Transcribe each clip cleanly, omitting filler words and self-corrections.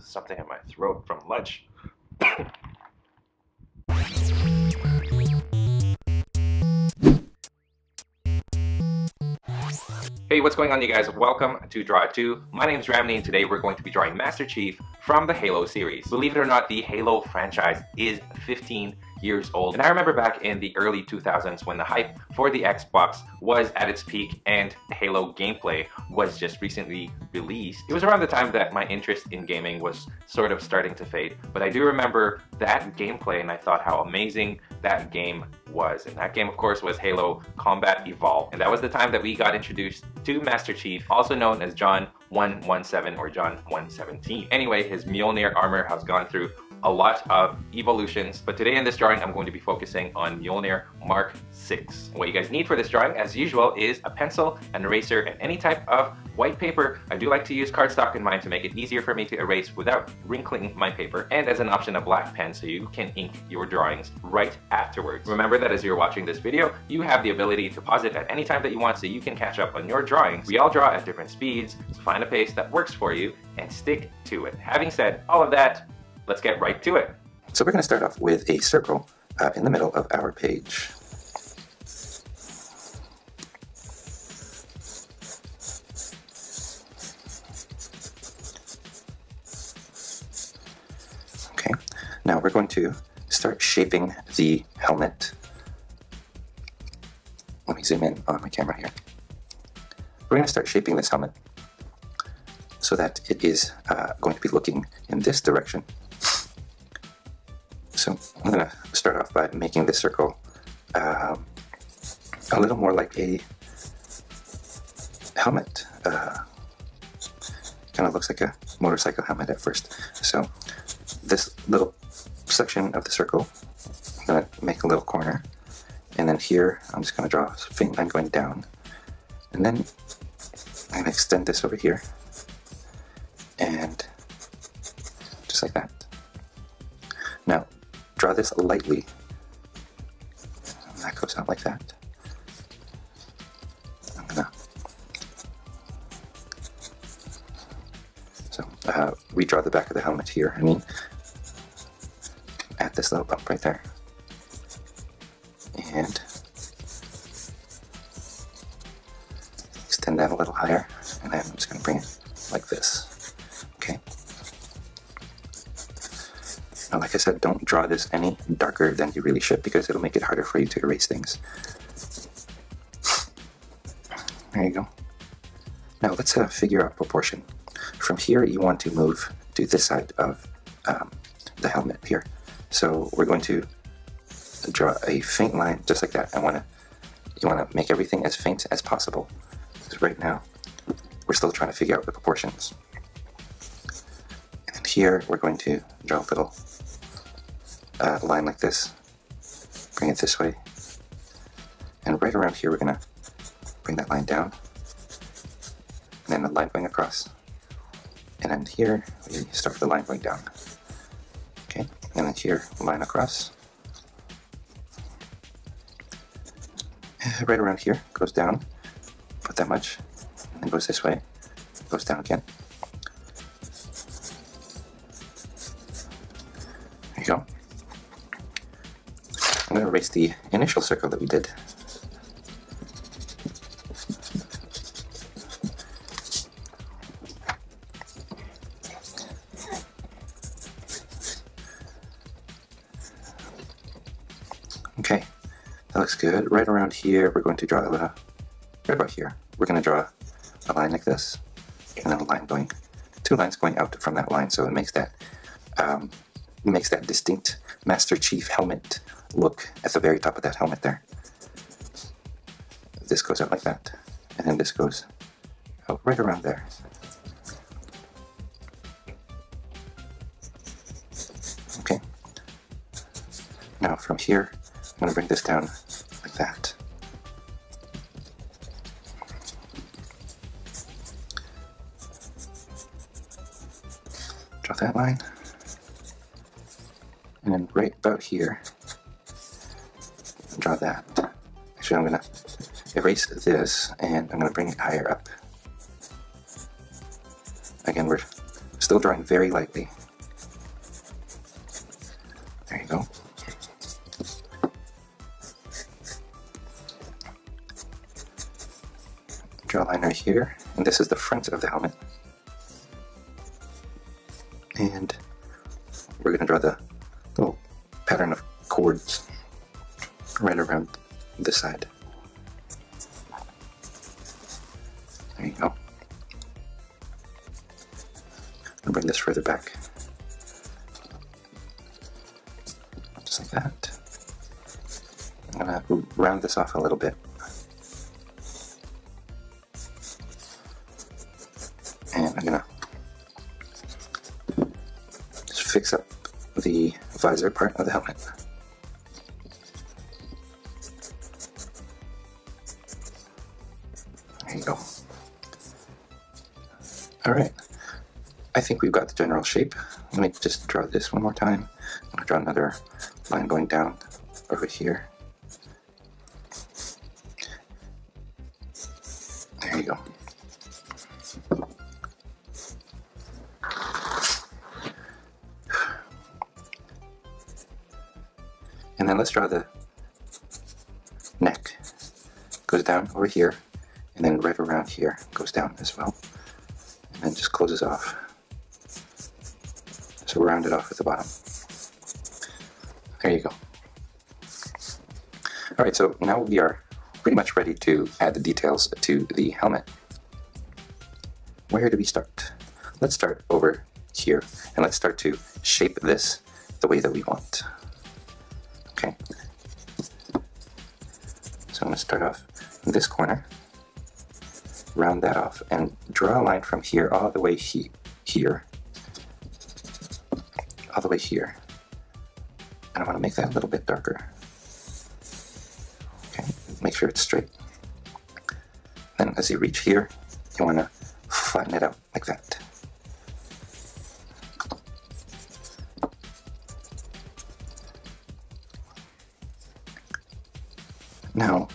something in my throat from lunch. Hey, what's going on, you guys? Welcome to Draw It Too. My name is Ramny, and today we're going to be drawing Master Chief from the Halo series. Believe it or not, the Halo franchise is 15 years old, and I remember back in the early 2000s when the hype for the Xbox was at its peak and Halo gameplay was just recently released. It was around the time that my interest in gaming was sort of starting to fade, but I do remember that gameplay, and I thought how amazing that game was. And that game, of course, was Halo Combat Evolved, and that was the time that we got introduced to Master Chief, also known as John 117 or John 117. Anyway, his Mjolnir armor has gone through a lot of evolutions, but today in this drawing I'm going to be focusing on Mjolnir Mark VI. What you guys need for this drawing, as usual, is a pencil, an eraser, and any type of white paper. I do like to use cardstock in mine to make it easier for me to erase without wrinkling my paper, and as an option a black pen so you can ink your drawings right afterwards. Remember that as you're watching this video, you have the ability to pause it at any time that you want so you can catch up on your drawings. We all draw at different speeds, so find a pace that works for you and stick to it. Having said all of that, let's get right to it. So we're going to start off with a circle in the middle of our page. Okay, now we're going to start shaping the helmet. Let me zoom in on my camera here. We're going to start shaping this helmet so that it is going to be looking in this direction. So I'm going to start off by making this circle a little more like a helmet. Kind of looks like a motorcycle helmet at first. So this little section of the circle, I'm going to make a little corner. And then here, I'm just going to draw a faint line going down. And then I'm going to extend this over here. And just like that. Now, draw this lightly, and that goes out like that. I'm gonna redraw the back of the helmet here. I mean, add this little bump right there, and extend that a little higher, and I'm just gonna bring it like this. Now, like I said, don't draw this any darker than you really should because it'll make it harder for you to erase things. There you go. Now let's figure out proportion. From here, you want to move to this side of the helmet here. So we're going to draw a faint line just like that. You want to make everything as faint as possible. Because right now, we're still trying to figure out the proportions. And here, we're going to draw a little line like this, bring it this way, and right around here we're going to bring that line down, and then the line going across, and then here we start with the line going down, okay, and then here, line across, right around here, goes down, about that much, and goes this way, goes down again. Go. I'm going to erase the initial circle that we did. Okay, that looks good. Right around here, we're going to draw right about here, we're going to draw a line like this, and then a line going, two lines going out from that line, so it makes that distinct Master Chief helmet look at the very top of that helmet there. This goes out like that, and then this goes out right around there. Okay. Now from here, I'm going to bring this down like that. Draw that line. And then right about here, draw that. Actually, I'm going to erase this, and I'm going to bring it higher up. Again, we're Still drawing very lightly. There you go. Draw a line right here, and this is the front of the helmet. And we're going to draw the little pattern of cords right around this side. There you go. I'll bring this further back. Just like that. I'm going to round this off a little bit. And I'm going to just fix up the visor part of the helmet. There you go. Alright. I think we've got the general shape. Let me just draw this one more time. I'm going to draw another line going down over here. There you go. And then let's draw the neck. Goes down over here, and then right around here goes down as well. And then just closes off. So round it off at the bottom. There you go. Alright, so now we are pretty much ready to add the details to the helmet. Where do we start? Let's start over here, and let's start to shape this the way that we want. Okay. So I'm going to start off in this corner, round that off, and draw a line from here all the way here. All the way here. And I want to make that a little bit darker. Okay, make sure it's straight. Then as you reach here, you want to flatten it out like that. Now,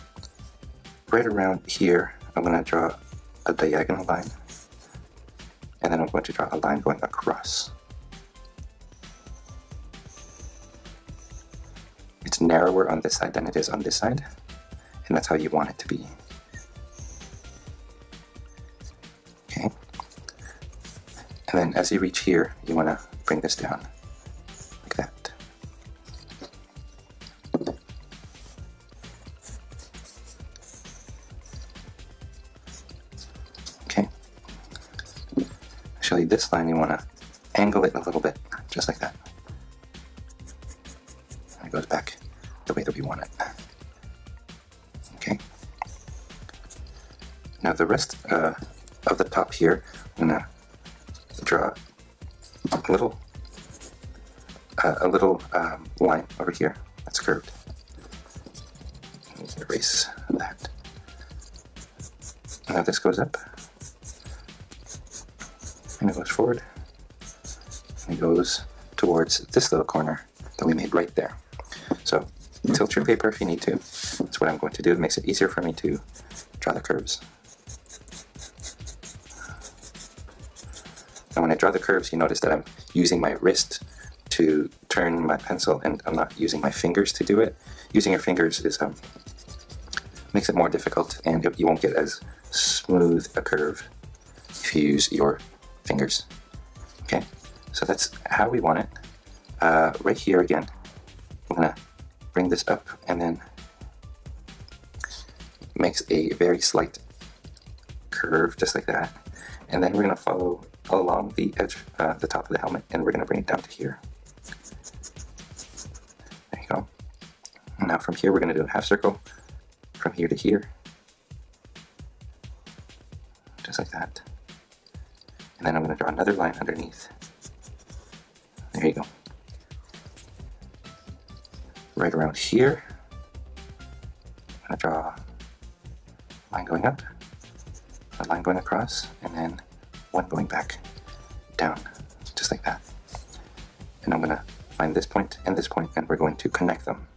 right around here, I'm going to draw a diagonal line, and then I'm going to draw a line going across. It's narrower on this side than it is on this side, and that's how you want it to be. Okay. And then as you reach here, you want to bring this down, like that. Okay. I'll show you this line, you want to angle it a little bit, just like that. And it goes back the way that we want it. Okay. Now the rest of the top here, I'm gonna draw a little line over here that's curved. Let's erase that. Now this goes up, and it goes forward, and it goes towards this little corner that we made right there. So tilt your paper if you need to. That's what I'm going to do. It makes it easier for me to draw the curves. And when I draw the curves, you notice that I'm using my wrist to turn my pencil, and I'm not using my fingers to do it. Using your fingers is makes it more difficult, and you won't get as smooth a curve if you use your fingers. Okay, so that's how we want it. Right here again, I'm going to bring this up, and then makes a very slight curve, just like that. And then we're going to follow along the edge, the top of the helmet, and we're going to bring it down to here. There you go. And now from here, we're going to do a half circle from here to here, just like that. And then I'm going to draw another line underneath. There you go. Right around here, I'm going to draw a line going up, a line going across, and then one going back down, just like that. And I'm going to find this point, and we're going to connect them.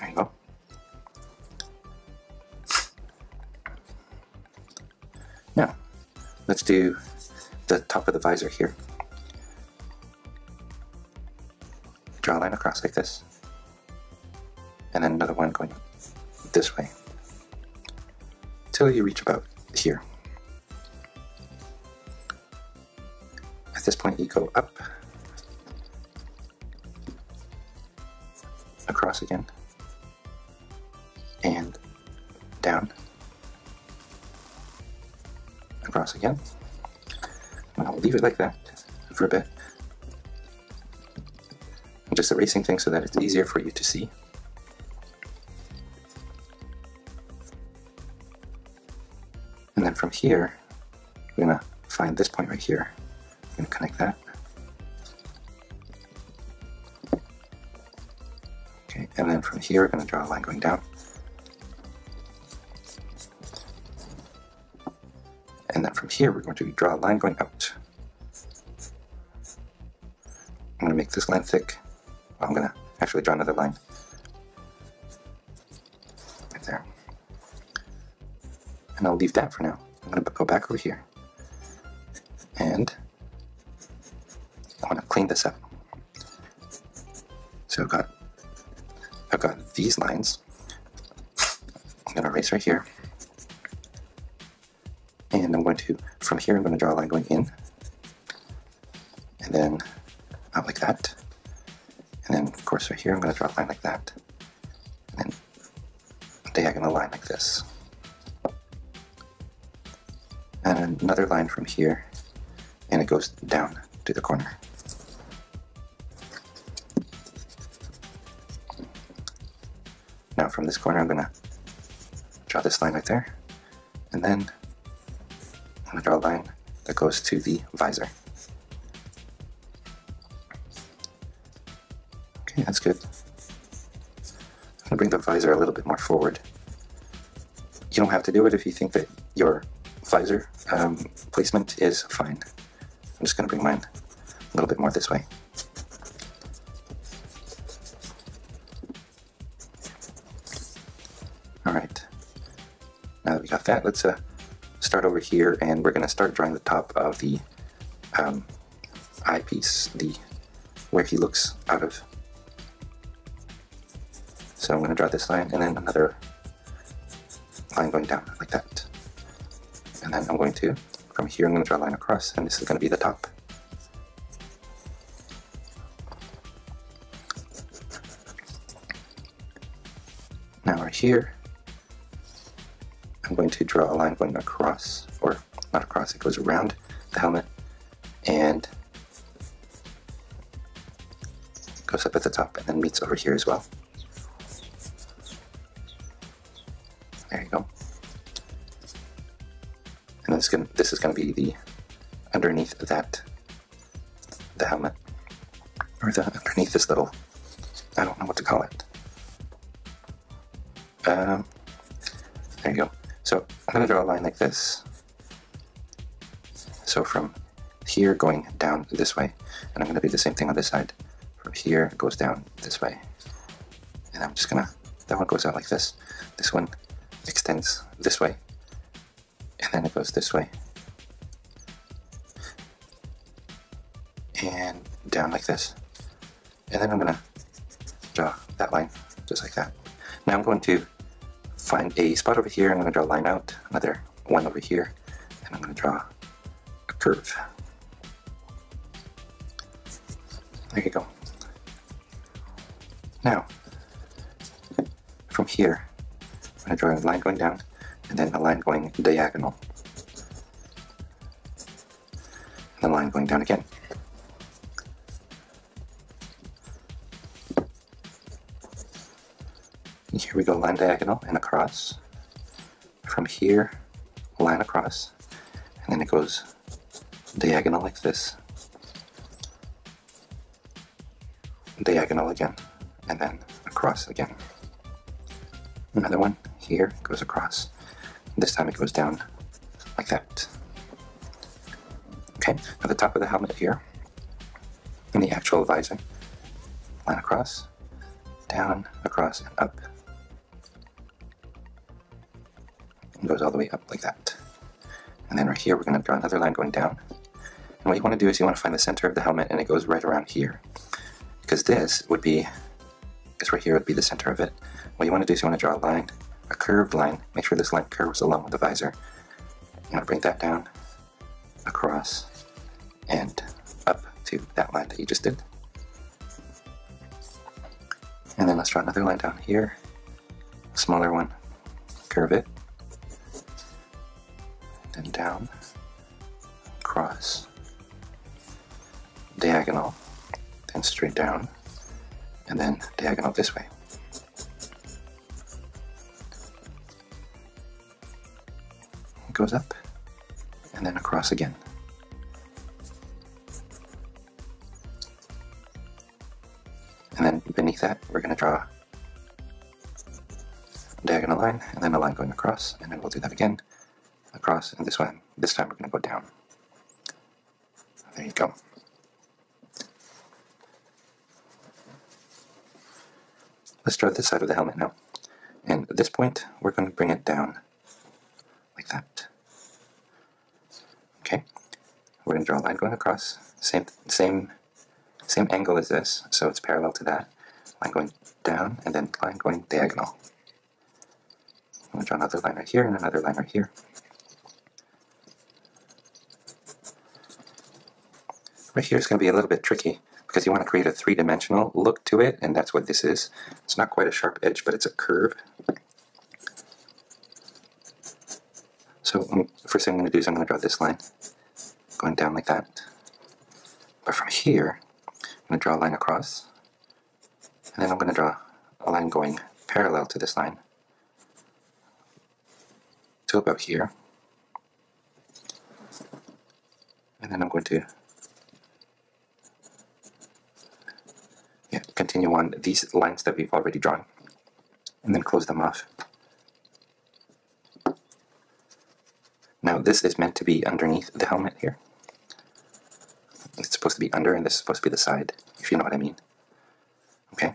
There you go. Now, let's do the top of the visor here. Draw a line across like this, and then another one going this way, till you reach about here. At this point you go up, across again, and down, across again. And I'll leave it like that for a bit. I'm just erasing things so that it's easier for you to see. And then from here, we're gonna find this point right here. I'm gonna connect that. Okay, and then from here, we're gonna draw a line going down. And then from here, we're going to draw a line going out. I'm gonna make this line thick. I'm gonna actually draw another line right there, and I'll leave that for now. I'm gonna go back over here, and I want to clean this up. So I've got these lines. I'm gonna erase right here, and I'm going to from here. I'm gonna draw a line going in, and then out like that. And then, of course, right here, I'm going to draw a line like that, and then a diagonal line like this, and another line from here, and it goes down to the corner. Now, from this corner, I'm going to draw this line right there, and then I'm going to draw a line that goes to the visor. Yeah, that's good. I'm gonna bring the visor a little bit more forward. You don't have to do it if you think that your visor placement is fine. I'm just gonna bring mine a little bit more this way. All right, now that we got that, let's start over here, and we're gonna start drawing the top of the eyepiece, where he looks out of. So I'm going to draw this line, and then another line going down, like that. And then I'm going to, from here, I'm going to draw a line across, and this is going to be the top. Now right here, I'm going to draw a line going across, or not across, it goes around the helmet, and goes up at the top, and then meets over here as well. There you go. And this is going to be the underneath that, the helmet, or the underneath this little, I don't know what to call it. There you go. So I'm going to draw a line like this. So from here going down this way, and I'm going to do the same thing on this side. From here it goes down this way, and I'm just going to, that one goes out like this. This one extends this way, and then it goes this way, and down like this, and then I'm going to draw that line, just like that. Now I'm going to find a spot over here, I'm going to draw a line out, another one over here, and I'm going to draw a curve. There you go. Now, from here, I'm going to draw a line going down, and then a line going diagonal, and then a line going down again. And here we go, line diagonal and across. From here, line across, and then it goes diagonal like this, diagonal again, and then across again. Another one. Here it goes across. This time it goes down like that. Okay, now the top of the helmet here, and the actual visor. Line across, down, across, and up. It goes all the way up like that. And then right here, we're going to draw another line going down. And what you want to do is you want to find the center of the helmet, and it goes right around here. Because this would be, because right here would be the center of it. What you want to do is you want to draw a line, a curved line. Make sure this line curves along with the visor. You want to bring that down, across, and up to that line that you just did. And then let's draw another line down here, a smaller one, curve it, then down, cross, diagonal, then straight down, and then diagonal this way. It goes up, and then across again. And then beneath that, we're going to draw a diagonal line, and then a line going across, and then we'll do that again, across, and this time we're going to go down. There you go. Let's draw this side of the helmet now. And at this point, we're going to bring it down, like that. Okay, we're going to draw a line going across, same angle as this, so it's parallel to that. Line going down, and then line going diagonal. I'm going to draw another line right here, and another line right here. Right here is going to be a little bit tricky, because you want to create a three-dimensional look to it, and that's what this is. It's not quite a sharp edge, but it's a curve. So the first thing I'm going to do is I'm going to draw this line, going down like that. But from here, I'm going to draw a line across, and then I'm going to draw a line going parallel to this line, to about here, and then I'm going to continue on these lines that we've already drawn, and then close them off. Now this is meant to be underneath the helmet here. It's supposed to be under, and this is supposed to be the side, if you know what I mean. Okay.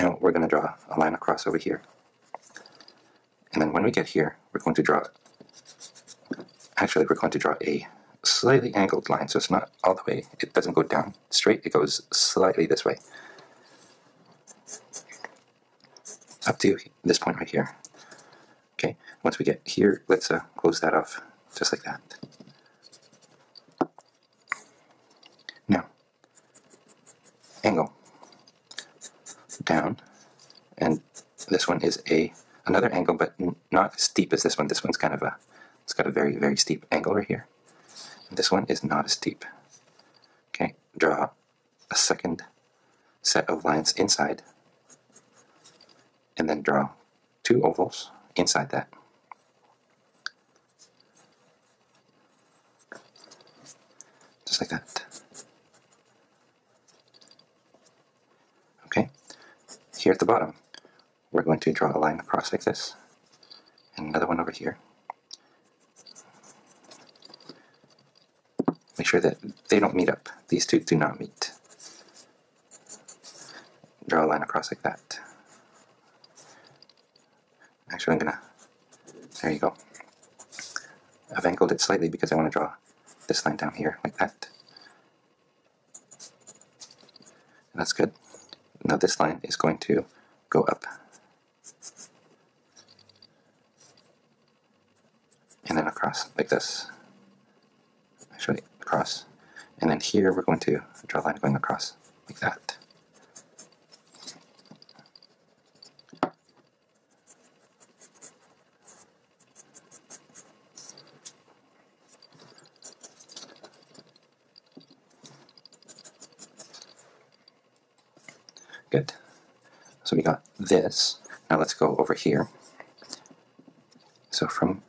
Now we're going to draw a line across over here. And then when we get here, we're going to draw, actually we're going to draw a slightly angled line, so it's not all the way, it doesn't go down straight, it goes slightly this way. Up to this point right here. Okay, once we get here, let's close that off, just like that. Now, angle down, and this one is another angle, but not as steep as this one. This one's kind of it's got a very, very steep angle right here. This one is not as steep. Okay, draw a second set of lines inside, and then draw two ovals inside that. Just like that. Okay, here at the bottom, we're going to draw a line across like this, and another one over here. Make sure that they don't meet up. These two do not meet. Draw a line across like that. Actually, there you go. I've angled it slightly because I want to draw this line down here, like that. And that's good. Now this line is going to go up. And then across, like this. Actually, across, and then here we're going to draw a line going across like that. Good. So we got this. Now let's go over here. So from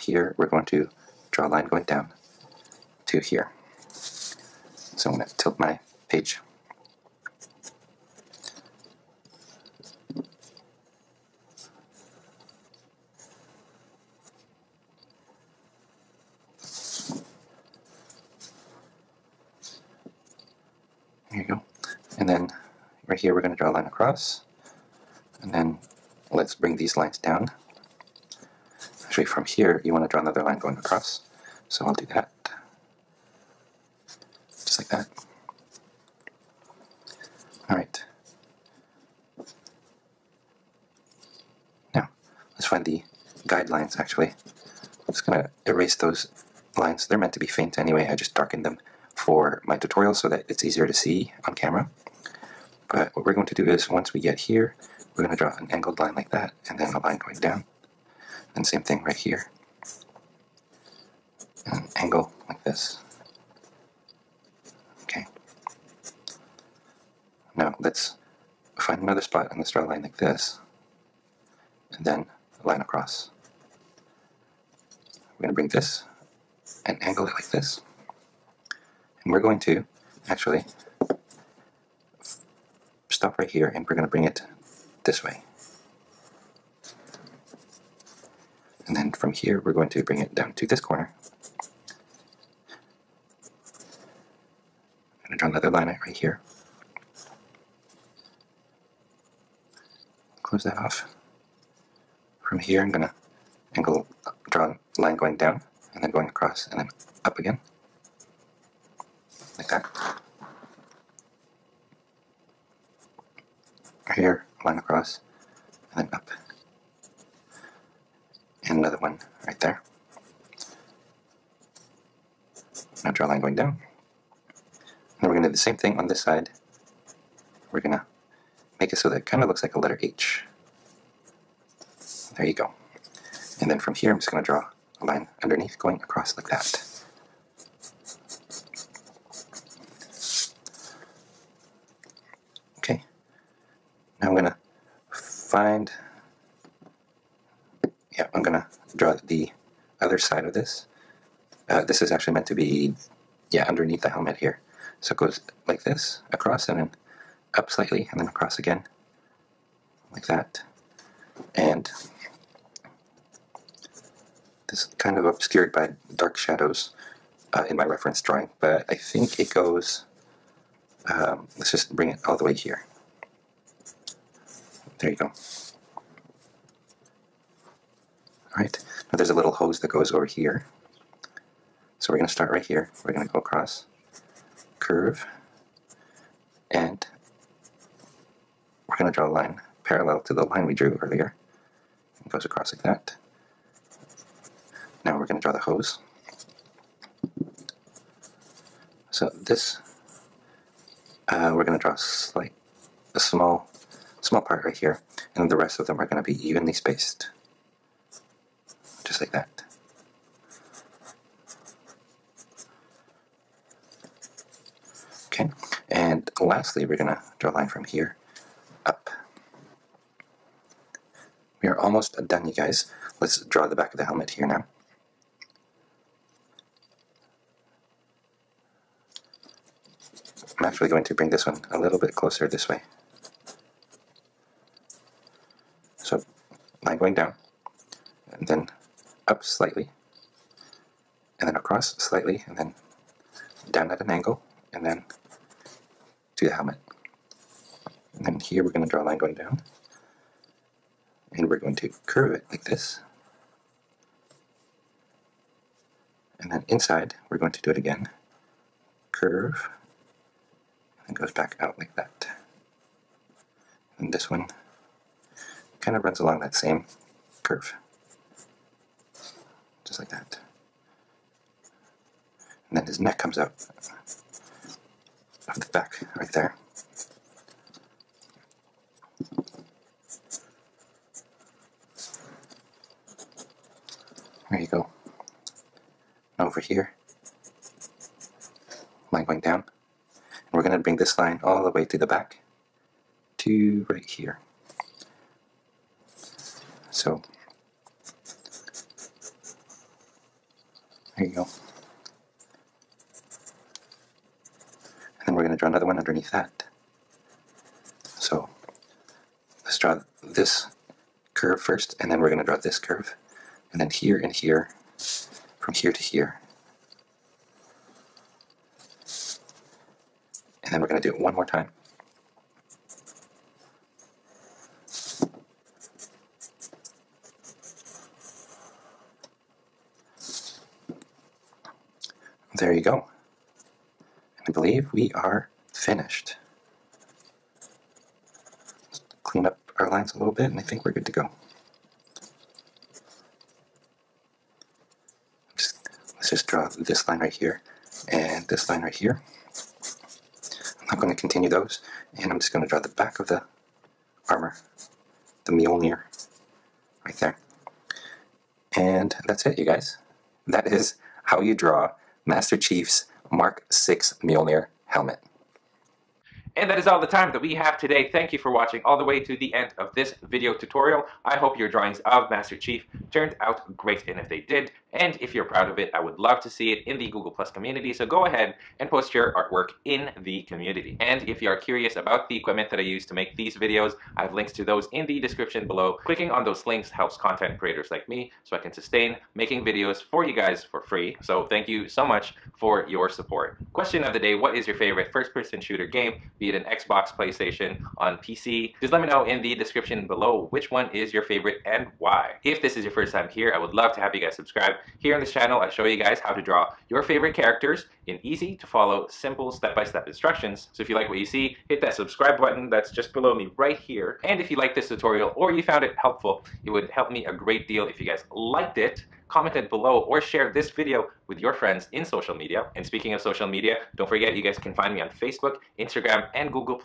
here we're going to draw a line going down to here. So I'm going to tilt my page. There you go. And then right here we're going to draw a line across, and then let's bring these lines down. actually from here you want to draw another line going across. So I'll do that. Just like that. Alright. Now, let's find the guidelines actually. I'm just going to erase those lines. They're meant to be faint anyway. I just darkened them for my tutorial so that it's easier to see on camera. But what we're going to do is, once we get here, we're going to draw an angled line like that, and then a line going down. And same thing right here. And an angle like this. Okay. Now let's find another spot and let's draw a line like this. And then a line across. We're going to bring this and angle it like this. And we're going to actually stop right here, and we're going to bring it this way. And then from here, we're going to bring it down to this corner. I'm going to draw another line right here. Close that off. From here, I'm going to angle, draw a line going down, and then going across, and then up again. Like that. Here, line across, and then up, and another one right there. Now draw a line going down. Now we're going to do the same thing on this side. We're going to make it so that it kind of looks like a letter H. There you go. And then from here, I'm just going to draw a line underneath going across like that. Now I'm going to find, I'm going to draw the other side of this. This is actually meant to be, underneath the helmet here. So it goes like this, across, and then up slightly, and then across again, like that. And this is kind of obscured by dark shadows in my reference drawing, but I think it goes, let's just bring it all the way here. There you go. Alright, now there's a little hose that goes over here. So we're going to start right here. We're going to go across, curve, and we're going to draw a line parallel to the line we drew earlier. It goes across like that. Now we're going to draw the hose. So this, we're going to draw a small part right here, and the rest of them are going to be evenly spaced. Just like that. Okay, and lastly we're going to draw a line from here up. We are almost done, you guys. Let's draw the back of the helmet here now. I'm actually going to bring this one a little bit closer this way. So line going down, and then up slightly, and then across slightly, and then down at an angle, and then to the helmet. And then here we're going to draw a line going down, and we're going to curve it like this. And then inside, we're going to do it again. Curve, and it goes back out like that. And this one kind of runs along that same curve, just like that. And then his neck comes out of the back right there. There you go. Over here, line going down, and we're going to bring this line all the way to the back to right here. So, there you go. And then we're going to draw another one underneath that. So, let's draw this curve first, and then we're going to draw this curve. And then here and here, from here to here. And then we're going to do it one more time. There you go. I believe we are finished. Just clean up our lines a little bit and I think we're good to go. Let's just draw this line right here and this line right here. I'm not going to continue those, and I'm just going to draw the back of the armor, the Mjolnir, right there. And that's it, you guys. That is how you draw Master Chief's Mark VI Mjolnir helmet. And that is all the time that we have today. Thank you for watching all the way to the end of this video tutorial. I hope your drawings of Master Chief turned out great, and if they did, and if you're proud of it, I would love to see it in the Google Plus community, so go ahead and post your artwork in the community. And if you are curious about the equipment that I use to make these videos, I have links to those in the description below. Clicking on those links helps content creators like me so I can sustain making videos for you guys for free, so thank you so much for your support. Question of the day: what is your favorite first-person shooter game? Be it an Xbox, PlayStation, on PC? Just let me know in the description below which one is your favorite and why. If this is your first time here, I would love to have you guys subscribe. Here on this channel, I show you guys how to draw your favorite characters in easy to follow, simple step-by-step instructions. So if you like what you see, hit that subscribe button that's just below me right here. And if you like this tutorial or you found it helpful, it would help me a great deal if you guys liked it, commented below, or share this video with your friends in social media. And speaking of social media, don't forget you guys can find me on Facebook, Instagram, and Google+,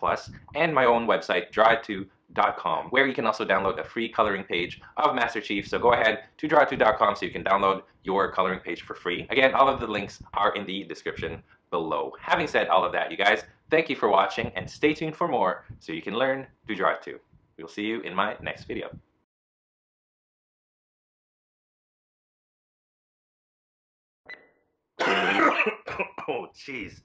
and my own website, DrawItToo.com, where you can also download a free coloring page of Master Chief. So go ahead to DrawItToo.com so you can download your coloring page for free. Again, all of the links are in the description below. Having said all of that, you guys, thank you for watching, and stay tuned for more so you can learn to draw it too. We'll see you in my next video. Oh, jeez.